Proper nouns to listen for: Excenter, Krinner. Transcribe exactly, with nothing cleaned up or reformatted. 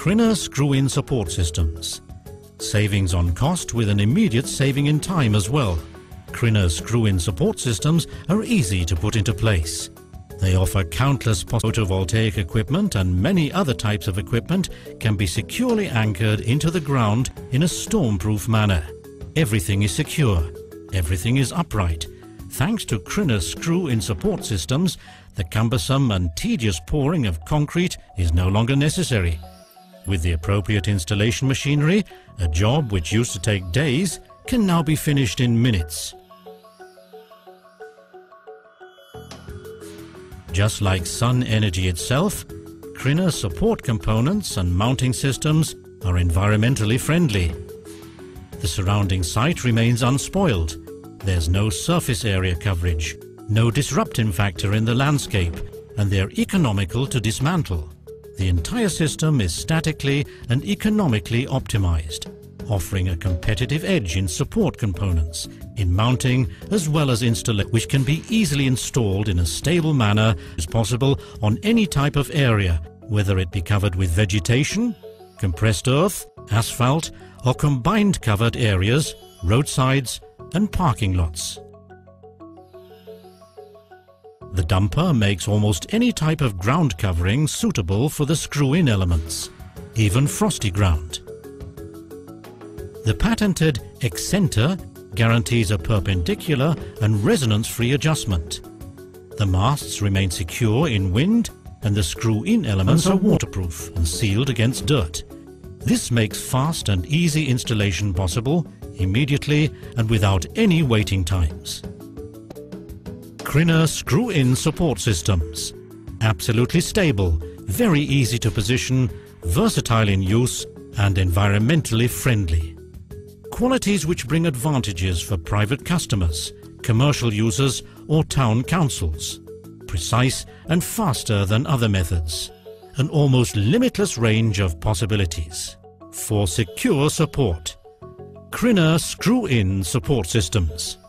Krinner screw-in support systems. Savings on cost with an immediate saving in time as well. Krinner screw-in support systems are easy to put into place. They offer countless photovoltaic equipment, and many other types of equipment can be securely anchored into the ground in a stormproof manner. Everything is secure. Everything is upright. Thanks to Krinner screw-in support systems, the cumbersome and tedious pouring of concrete is no longer necessary. With the appropriate installation machinery, a job which used to take days can now be finished in minutes. Just like sun energy itself, Krinner support components and mounting systems are environmentally friendly. The surrounding site remains unspoiled. There's no surface area coverage, no disrupting factor in the landscape, and they're economical to dismantle. The entire system is statically and economically optimized, offering a competitive edge in support components, in mounting as well as installation, which can be easily installed in a stable manner as possible on any type of area, whether it be covered with vegetation, compressed earth, asphalt, or combined covered areas, roadsides and parking lots. The dumper makes almost any type of ground covering suitable for the screw-in elements, even frosty ground. The patented Excenter guarantees a perpendicular and resonance-free adjustment. The masts remain secure in wind, and the screw-in elements are waterproof and sealed against dirt. This makes fast and easy installation possible, immediately and without any waiting times. Krinner screw-in support systems. Absolutely stable, very easy to position, versatile in use and environmentally friendly. Qualities which bring advantages for private customers, commercial users or town councils. Precise and faster than other methods. An almost limitless range of possibilities. For secure support, Krinner screw-in support systems.